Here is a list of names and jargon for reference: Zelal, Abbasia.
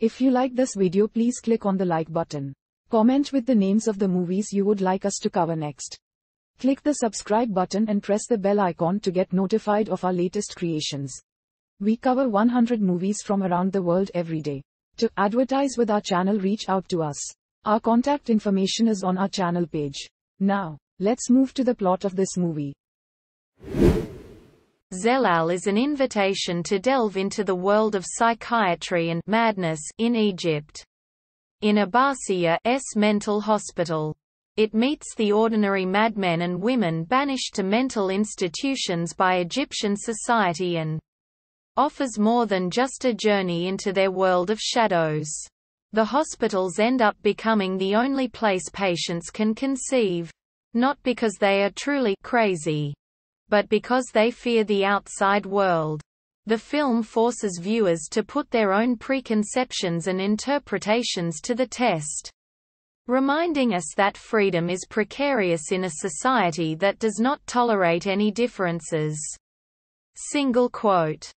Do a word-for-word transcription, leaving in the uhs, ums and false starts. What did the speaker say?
If you like this video, please click on the like button. Comment with the names of the movies you would like us to cover next. Click the subscribe button and press the bell icon to get notified of our latest creations. We cover one hundred movies from around the world every day. To advertise with our channel, reach out to us. Our contact information is on our channel page. Now, let's move to the plot of this movie. Zelal is an invitation to delve into the world of psychiatry and madness in Egypt. In Abbasia's mental hospital. It meets the ordinary madmen and women banished to mental institutions by Egyptian society and offers more than just a journey into their world of shadows. The hospitals end up becoming the only place patients can conceive, not because they are truly crazy, but because they fear the outside world. The film forces viewers to put their own preconceptions and interpretations to the test, reminding us that freedom is precarious in a society that does not tolerate any differences. Single quote.